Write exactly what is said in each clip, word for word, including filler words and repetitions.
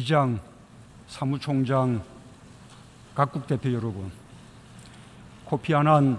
의장, 사무총장, 각국 대표 여러분, 코피아난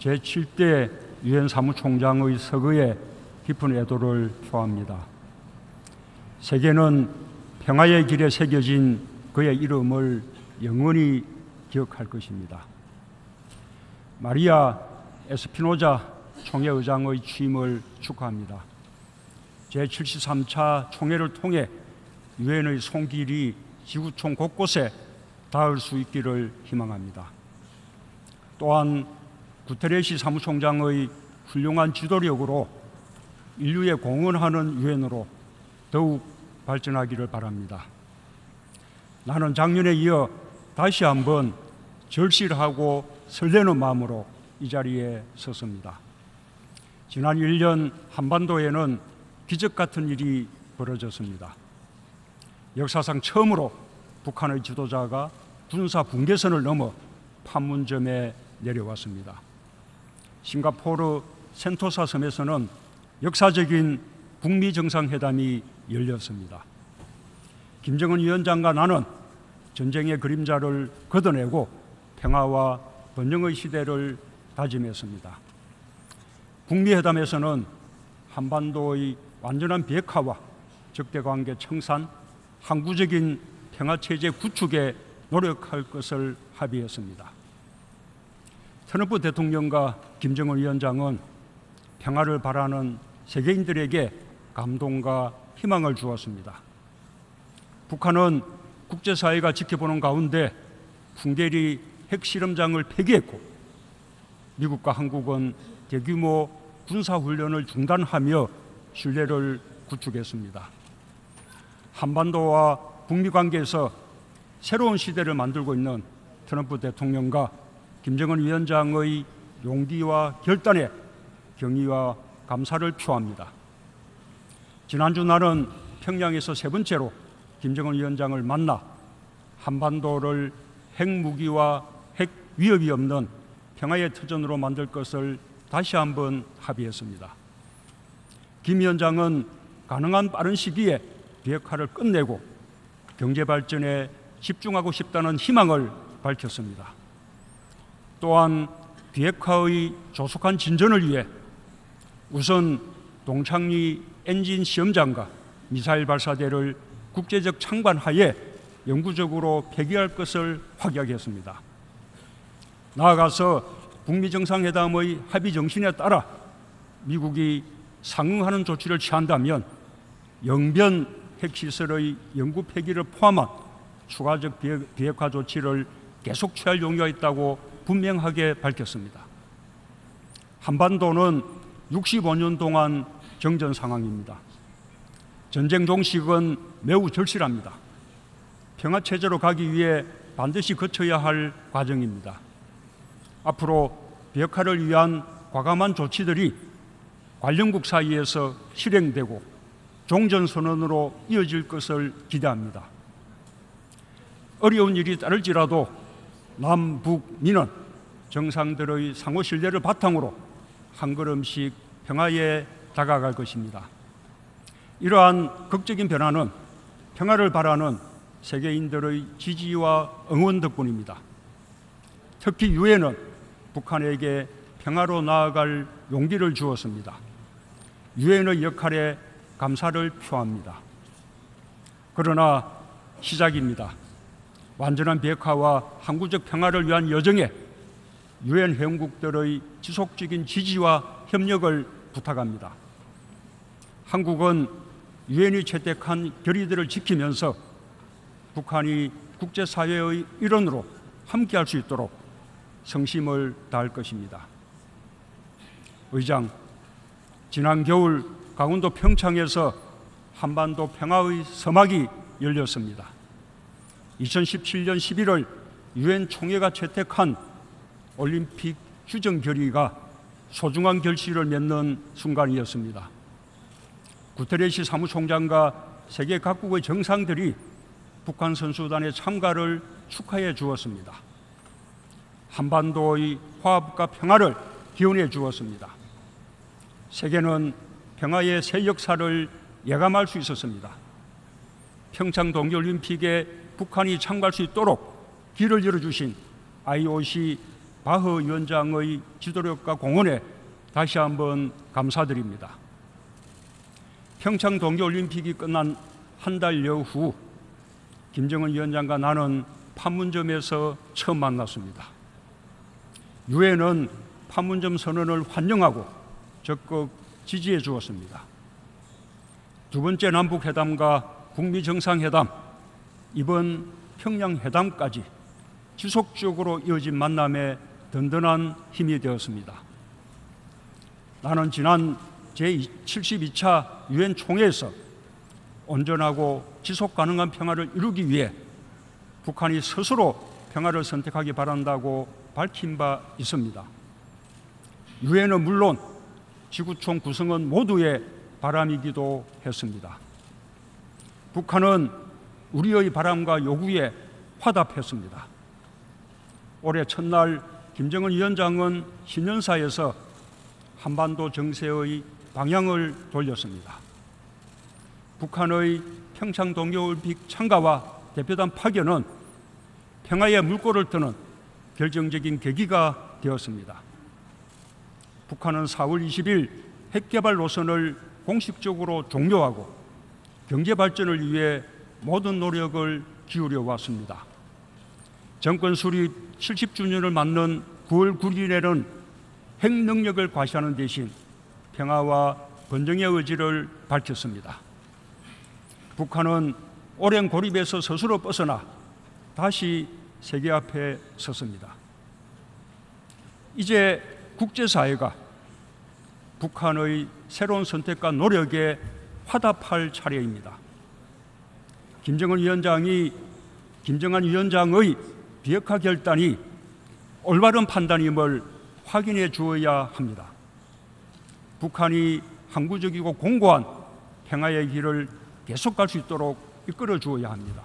제칠 대 유엔 사무총장의 서거에 깊은 애도를 표합니다. 세계는 평화의 길에 새겨진 그의 이름을 영원히 기억할 것입니다. 마리아 에스피노자 총회의장의 취임을 축하합니다. 제칠십삼 차 총회를 통해 유엔의 손길이 지구촌 곳곳에 닿을 수 있기를 희망합니다. 또한 구테레시 사무총장의 훌륭한 지도력으로 인류에 공헌하는 유엔으로 더욱 발전하기를 바랍니다. 나는 작년에 이어 다시 한번 절실하고 설레는 마음으로 이 자리에 섰습니다. 지난 일 년 한반도에는 기적 같은 일이 벌어졌습니다. 역사상 처음으로 북한의 지도자가 군사 분계선을 넘어 판문점에 내려왔습니다. 싱가포르 센토사 섬에서는 역사적인 북미 정상회담이 열렸습니다. 김정은 위원장과 나는 전쟁의 그림자를 걷어내고 평화와 번영의 시대를 다짐했습니다. 북미 회담에서는 한반도의 완전한 비핵화와 적대관계 청산, 항구적인 평화체제 구축에 노력할 것을 합의했습니다. 트럼프 대통령과 김정은 위원장은 평화를 바라는 세계인들에게 감동과 희망을 주었습니다. 북한은 국제사회가 지켜보는 가운데 풍계리 핵실험장을 폐기했고, 미국과 한국은 대규모 군사훈련을 중단하며 신뢰를 구축했습니다. 한반도와 북미 관계에서 새로운 시대를 만들고 있는 트럼프 대통령과 김정은 위원장의 용기와 결단에 경의와 감사를 표합니다. 지난주 나는 평양에서 세 번째로 김정은 위원장을 만나 한반도를 핵무기와 핵 위협이 없는 평화의 터전으로 만들 것을 다시 한번 합의했습니다. 김 위원장은 가능한 빠른 시기에 비핵화를 끝내고 경제 발전에 집중하고 싶다는 희망을 밝혔습니다. 또한 비핵화의 조속한 진전을 위해 우선 동창리 엔진 시험장과 미사일 발사대를 국제적 창관 하에 영구적으로 폐기할 것을 확약했습니다. 나아가서 북미 정상회담의 합의 정신에 따라 미국이 상응하는 조치를 취한다면 영변 핵시설의 영구 폐기를 포함한 추가적 비핵화 조치를 계속 취할 용의가 있다고 분명하게 밝혔습니다. 한반도는 육십오 년 동안 정전 상황입니다. 전쟁 종식은 매우 절실합니다. 평화 체제로 가기 위해 반드시 거쳐야 할 과정입니다. 앞으로 비핵화를 위한 과감한 조치들이 관련국 사이에서 실행되고 종전 선언으로 이어질 것을 기대합니다. 어려운 일이 따를지라도 남북미는 정상들의 상호 신뢰를 바탕으로 한 걸음씩 평화에 다가갈 것입니다. 이러한 극적인 변화는 평화를 바라는 세계인들의 지지와 응원 덕분입니다. 특히 유엔은 북한에게 평화로 나아갈 용기를 주었습니다. 유엔의 역할에 감사를 표합니다. 그러나 시작입니다. 완전한 비핵화와 항구적 평화를 위한 여정에 유엔 회원국들의 지속적인 지지와 협력을 부탁합니다. 한국은 유엔이 채택한 결의들을 지키면서 북한이 국제사회의 일원으로 함께할 수 있도록 성심을 다할 것입니다. 의장, 지난 겨울 강원도 평창에서 한반도 평화의 서막이 열렸습니다. 이천십칠 년 십일월 유엔 총회가 채택한 올림픽 휴정 결의가 소중한 결실을 맺는 순간이었습니다. 구테레시 사무총장과 세계 각국의 정상들이 북한 선수단의 참가를 축하해 주었습니다. 한반도의 화합과 평화를 기원해 주었습니다. 세계는 평화의 새 역사를 예감할 수 있었습니다. 평창 동계올림픽에 북한이 참가할 수 있도록 길을 열어주신 아이오씨 바흐 위원장의 지도력과 공헌에 다시 한번 감사드립니다. 평창 동계올림픽이 끝난 한 달여 후 김정은 위원장과 나는 판문점에서 처음 만났습니다. 유엔은 판문점 선언을 환영하고 적극 지지해 주었습니다. 두 번째 남북회담과 북미 정상회담, 이번 평양회담까지 지속적으로 이어진 만남에 든든한 힘이 되었습니다. 나는 지난 제칠십이 차 유엔 총회에서 온전하고 지속 가능한 평화를 이루기 위해 북한이 스스로 평화를 선택하기 바란다고 밝힌 바 있습니다. 유엔은 물론 지구촌 구성원 모두의 바람이기도 했습니다. 북한은 우리의 바람과 요구에 화답했습니다. 올해 첫날 김정은 위원장은 신년사에서 한반도 정세의 방향을 돌렸습니다. 북한의 평창 동계올림픽 참가와 대표단 파견은 평화의 물꼬를 트는 결정적인 계기가 되었습니다. 북한은 사월 이십일 핵개발 노선을 공식적으로 종료하고 경제 발전을 위해 모든 노력을 기울여 왔습니다. 정권 수립 칠십 주년을 맞는 구월 구일에는 핵 능력을 과시하는 대신 평화와 번영의 의지를 밝혔습니다. 북한은 오랜 고립에서 스스로 벗어나 다시 세계 앞에 섰습니다. 이제 국제사회가 북한의 새로운 선택과 노력에 화답할 차례입니다. 김정은 위원장이 김정은 위원장의 비핵화 결단이 올바른 판단임을 확인해 주어야 합니다. 북한이 항구적이고 공고한 평화의 길을 계속 갈 수 있도록 이끌어 주어야 합니다.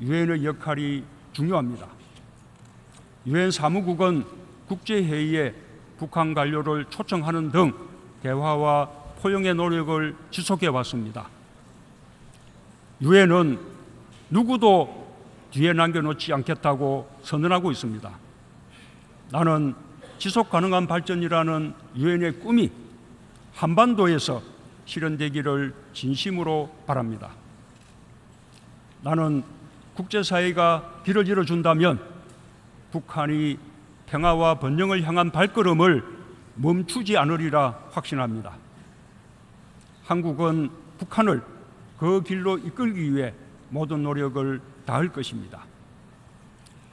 유엔의 역할이 중요합니다. 유엔 사무국은 국제회의에 북한 관료를 초청하는 등 대화와 포용의 노력을 지속해 왔습니다. 유엔은 누구도 뒤에 남겨놓지 않겠다고 선언하고 있습니다. 나는 지속 가능한 발전이라는 유엔의 꿈이 한반도에서 실현되기를 진심으로 바랍니다. 나는 국제사회가 길을 열어준다면 북한이 평화와 번영을 향한 발걸음을 멈추지 않으리라 확신합니다. 한국은 북한을 그 길로 이끌기 위해 모든 노력을 다할 것입니다.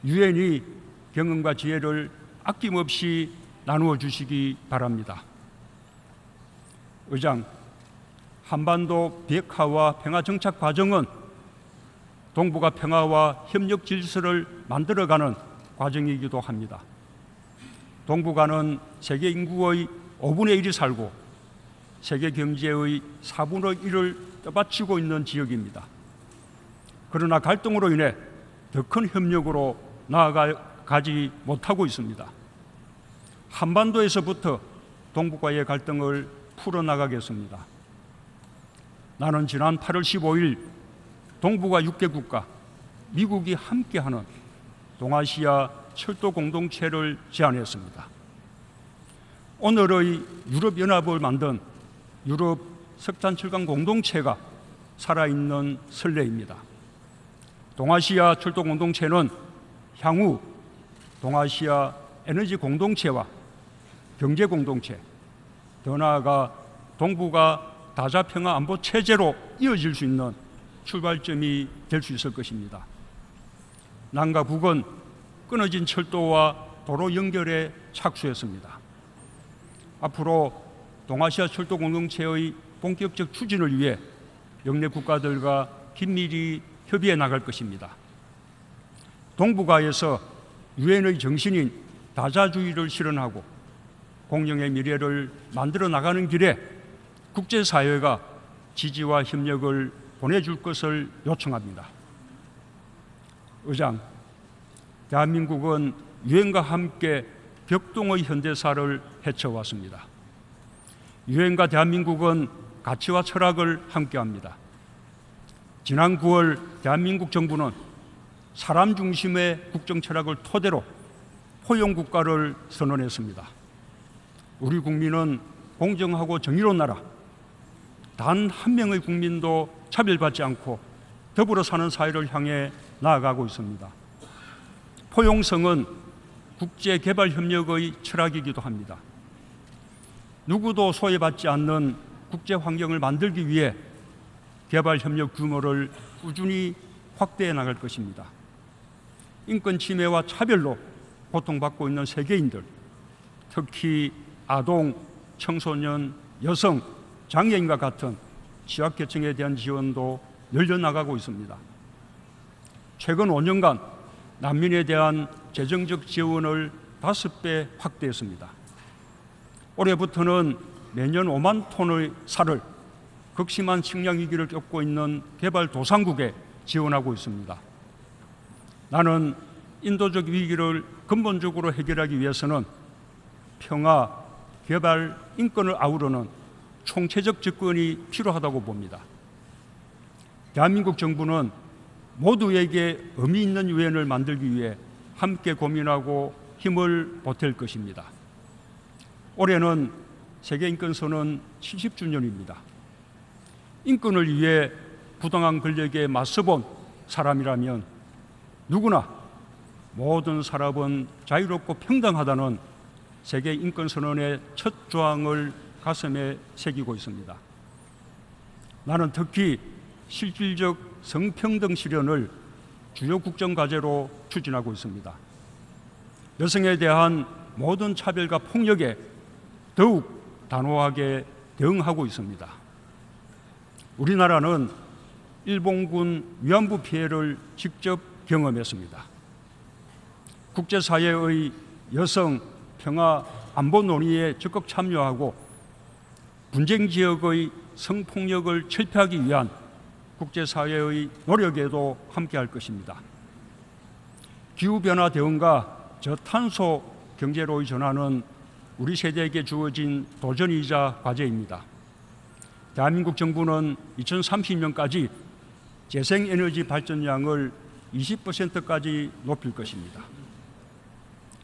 유엔이 경험과 지혜를 아낌없이 나누어 주시기 바랍니다. 의장, 한반도 비핵화와 평화 정착 과정은 동북아 평화와 협력 질서를 만들어가는 과정이기도 합니다. 동북아는 세계 인구의 오분의 일이 살고 세계 경제의 사분의 일을 떠받치고 있는 지역입니다. 그러나 갈등으로 인해 더 큰 협력으로 나아가지 못하고 있습니다. 한반도에서부터 동북아의 갈등을 풀어나가겠습니다. 나는 지난 팔월 십오일 동북아 육 개 국가, 미국이 함께하는 동아시아 철도 공동체를 제안했습니다. 오늘의 유럽연합을 만든 유럽 석탄철강 공동체가 살아있는 선례입니다. 동아시아 철도 공동체는 향후 동아시아 에너지 공동체와 경제 공동체, 더 나아가 동북아 다자평화 안보 체제로 이어질 수 있는 출발점이 될 수 있을 것입니다. 남과 북은 끊어진 철도와 도로 연결에 착수했습니다. 앞으로 동아시아 철도 공동체의 본격적 추진을 위해 역내 국가들과 긴밀히 협의해 나갈 것입니다. 동북아에서 유엔의 정신인 다자주의를 실현하고 공영의 미래를 만들어 나가는 길에 국제사회가 지지와 협력을 보내줄 것을 요청합니다. 의장, 대한민국은 유엔과 함께 격동의 현대사를 헤쳐왔습니다. 유엔과 대한민국은 가치와 철학을 함께합니다. 지난 구월 대한민국 정부는 사람 중심의 국정 철학을 토대로 포용 국가를 선언했습니다. 우리 국민은 공정하고 정의로운 나라, 단 한 명의 국민도 차별받지 않고 더불어 사는 사회를 향해 나아가고 있습니다. 포용성은 국제개발협력의 철학이기도 합니다. 누구도 소외받지 않는 국제환경을 만들기 위해 개발협력 규모를 꾸준히 확대해 나갈 것입니다. 인권 침해와 차별로 고통받고 있는 세계인들, 특히 아동, 청소년, 여성, 장애인과 같은 취약계층에 대한 지원도 늘려나가고 있습니다. 최근 오 년간 난민에 대한 재정적 지원을 다섯 배 확대했습니다. 올해부터는 매년 오만 톤의 살을 극심한 식량위기를 겪고 있는 개발도상국에 지원하고 있습니다. 나는 인도적 위기를 근본적으로 해결하기 위해서는 평화, 개발, 인권을 아우르는 총체적 접근이 필요하다고 봅니다. 대한민국 정부는 모두에게 의미 있는 유엔을 만들기 위해 함께 고민하고 힘을 보탤 것입니다. 올해는 세계인권선언 칠십 주년입니다. 인권을 위해 부당한 권력에 맞서본 사람이라면 누구나 모든 사람은 자유롭고 평등하다는 세계인권선언의 첫 조항을 가슴에 새기고 있습니다. 나는 특히 실질적 성평등 실현을 주요 국정과제로 추진하고 있습니다. 여성에 대한 모든 차별과 폭력에 더욱 단호하게 대응하고 있습니다. 우리나라는 일본군 위안부 피해를 직접 경험했습니다. 국제사회의 여성, 평화, 안보 논의에 적극 참여하고 분쟁 지역의 성폭력을 철폐하기 위한 국제사회의 노력에도 함께할 것입니다. 기후변화 대응과 저탄소 경제로의 전환은 우리 세대에게 주어진 도전이자 과제입니다. 대한민국 정부는 이천삼십 년까지 재생에너지 발전량을 이십 퍼센트까지 높일 것입니다.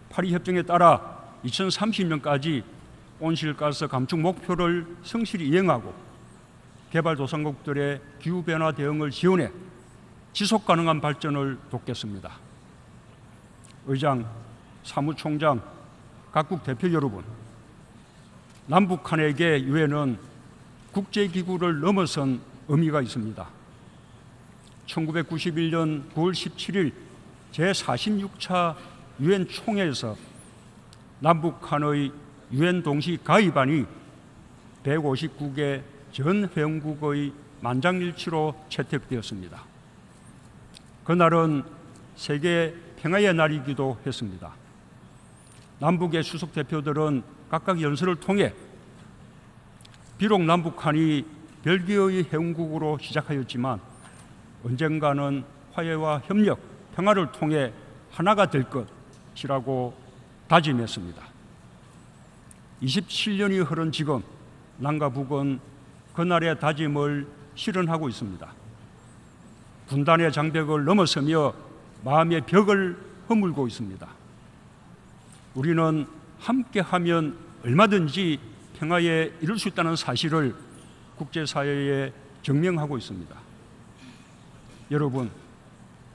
파리협정에 따라 이천삼십 년까지 온실가스 감축 목표를 성실히 이행하고 개발도상국들의 기후변화 대응을 지원해 지속가능한 발전을 돕겠습니다. 의장, 사무총장, 각국 대표 여러분, 남북한에게 유엔은 국제기구를 넘어선 의미가 있습니다. 천구백구십일 년 구월 십칠일 제사십육 차 유엔 총회에서 남북한의 유엔 동시 가입안이 백오십구 개 전 회원국의 만장일치로 채택되었습니다. 그날은 세계 평화의 날이기도 했습니다. 남북의 수석 대표들은 각각 연설을 통해 비록 남북한이 별개의 회원국으로 시작하였지만 언젠가는 화해와 협력, 평화를 통해 하나가 될 것이라고 다짐했습니다. 이십칠 년이 흐른 지금 남과 북은 그날의 다짐을 실현하고 있습니다. 분단의 장벽을 넘어서며 마음의 벽을 허물고 있습니다. 우리는 함께하면 얼마든지 평화에 이를 수 있다는 사실을 국제사회에 증명하고 있습니다. 여러분,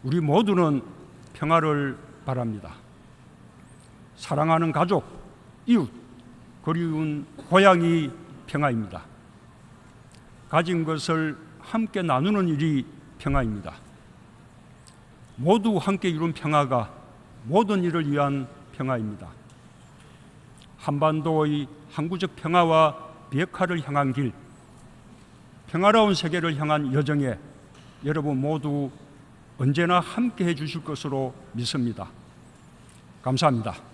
우리 모두는 평화를 바랍니다. 사랑하는 가족, 이웃, 그리운 고향이 평화입니다. 가진 것을 함께 나누는 일이 평화입니다. 모두 함께 이룬 평화가 모든 일을 위한 평화입니다. 한반도의 항구적 평화와 비핵화를 향한 길, 평화로운 세계를 향한 여정에 여러분 모두 언제나 함께해 주실 것으로 믿습니다. 감사합니다.